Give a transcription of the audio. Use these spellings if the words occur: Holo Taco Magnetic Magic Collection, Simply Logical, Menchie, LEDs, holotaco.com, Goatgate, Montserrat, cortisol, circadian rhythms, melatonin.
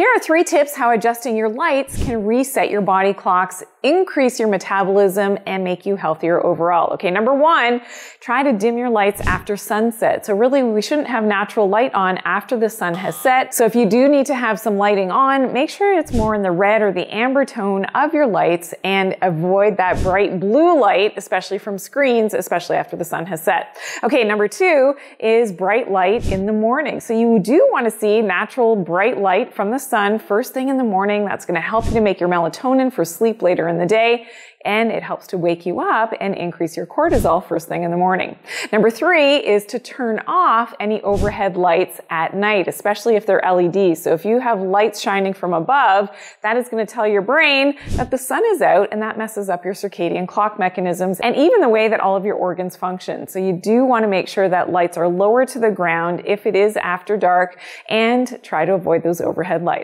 Here are 3 tips how adjusting your lights can reset your body clocks, increase your metabolism, and make you healthier overall. Okay, number 1, try to dim your lights after sunset. So really, we shouldn't have natural light on after the sun has set. So if you do need to have some lighting on, make sure it's more in the red or the amber tone of your lights and avoid that bright blue light, especially from screens, especially after the sun has set. Okay, number 2 is bright light in the morning. So you do want to see natural bright light from the sun first thing in the morning. That's going to help you to make your melatonin for sleep later in the day, and it helps to wake you up and increase your cortisol first thing in the morning. Number 3 is to turn off any overhead lights at night, especially if they're LEDs. So if you have lights shining from above, that is going to tell your brain that the sun is out, and that messes up your circadian clock mechanisms and even the way that all of your organs function. So you do want to make sure that lights are lower to the ground if it is after dark, and try to avoid those overhead lights.